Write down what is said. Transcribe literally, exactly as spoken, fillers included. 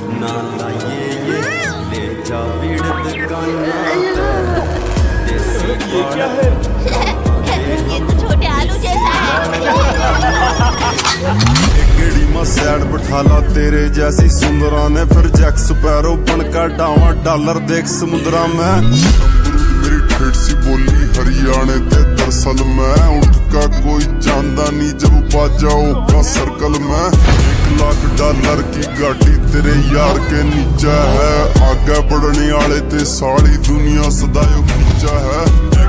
ये क्या है? ये तो छोटे आलू जैसा है। तेरे जैसी सुंदरा ने फिर जैक स्पैरो बनकर डावा डॉलर देख समुद्रा में मेरी ठेठ सी बोली हरियाणे ते दरअसल मैं उनका कोई जानता नहीं जब बाजा का सर्कल में एक लाख डॉलर की गाड़ी तेरे यार के नीचे है आगे बढ़ने वाले ते सारी दुनिया सदायो खींचा है।